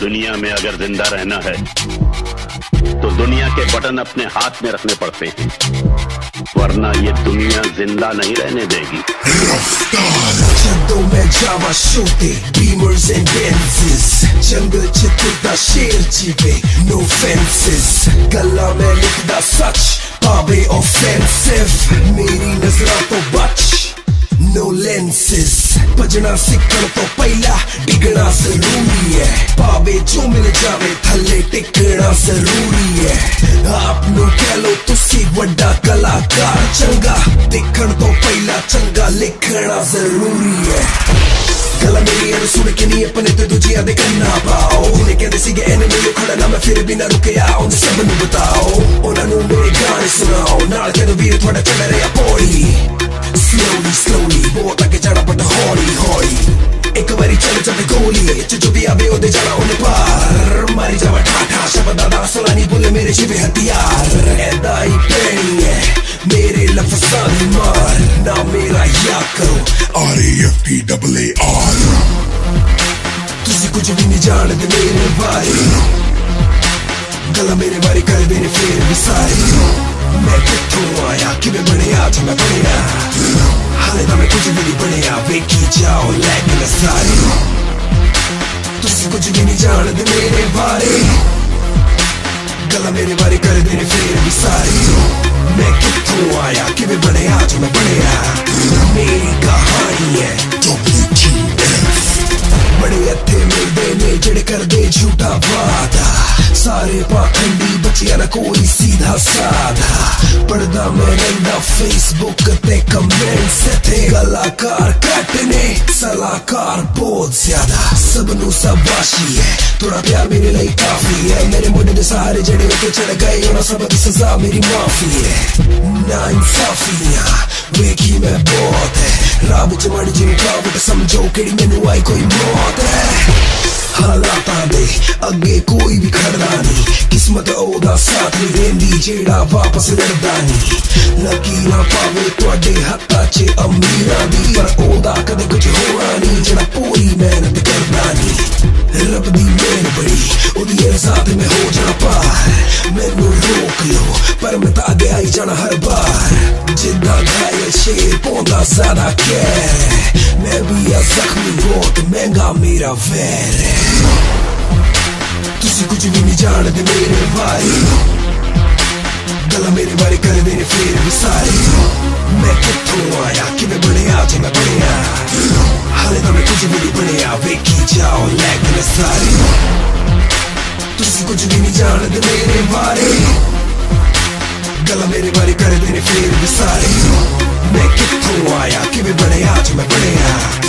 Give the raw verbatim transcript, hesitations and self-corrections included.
दुनिया में अगर जिंदा रहना है तो दुनिया के बटन अपने हाथ में रखने पड़ते हैं, वरना ये दुनिया जिंदा नहीं रहने देगी। No lenses, bajna sikkan to pehla digna zaruri hai. Paave jo mil jaave thalle tikna zaruri hai. Aap nu keh lo tusi vadda kalakar, changa dikhan to pehla changa likhna zaruri hai. Gala meri aanu sun ke nahi apne te dujia de karna pao. Jine kehnde sige ene melu khada na main fir bhi na rukya, un sab nu batao. Ohna nu mere gaane sunao, naal kehdo veer thoda chal reha pori. Slowly, slowly, बहुत आगे जाना but हौली हौली एक बारी चले जाते गोली जो भी आवे ओदे जाना उन्हें पार मारी जावा ठाठा शब्द दादा सोलानी बोले मेरे शिवे हथियार ऐदा ही पैनी है मेरे लफसानी मार ना मेरा याद करो R A F P A A R किसी कुछ भी नहीं जाने दे मेरे भाई गला मेरे बारी कर मेरे फेर बिसारी मैं कितनों आया कि मैं बने आज मैं बने ना हाले तो मैं कुछ भी नहीं बने आवे की जाओ लैग न सारी तुसी कुछ भी नहीं जान दे मेरे बारे गला मेरे बारे कर देने फिर भी सारी मैं कितनों आया कि मैं बने आज मैं बने ना मेरी कहानी है बड़े अत्थे मिल देने जड़ कर दे झूठा वादा सारे पाखंडी बचिया ना कोई सीधा साधा पर्दा में रंदा फेसबुक ते कमेंट्स थे कलाकार काटने सलाहकार बहुत ज्यादा सबनू शाबाशी है थोड़ा प्यार मेरे लिए काफी है मेरे मुंडे दे सहारे जड़े के चढ़ गए और सब की सजा मेरी माफी है ना इंसाफियां वेकी में बहुत है राब च मड़ जिनका बट समझो केड़ी मैनू आई कोई मौत है हालात आदे अगे कोई भी खड़ा नहीं किस्मत ओदा साथ नहीं देंदी जेड़ा वापस लड़दा नहीं लकीरा पावे तुहाडे हत्था च अमीरा दी पर ओदा कदे कुछ होना नहीं जेड़ा पूरी मेहनत करदा नहीं रब दी मेहर बड़ी ओदी रज़ा ते मैं हो जाना पार मैनू रोक लो पर मैं तां अगे आई जाना हर बार जिद्दां घायल शेर पौंदा ज़्यादा कैर मैं भी आ जख्मी बहुत महंगा मेरा वैर है तुसी कुछ भी नहीं जान दे मेरे भाई गला मेरे बारे कर देने फिर भी सारी मैं कितनों आया कि मैं बने आज मैं बने ना हाले तो मैं कुछ भी नहीं बने आवे की जाओ लैग न सारी तुसी कुछ भी नहीं जान दे मेरे बारे गला मेरे बारे कर देने फिर भी सारी मैं कितनों आया कि मैं बने आज मैं बने ना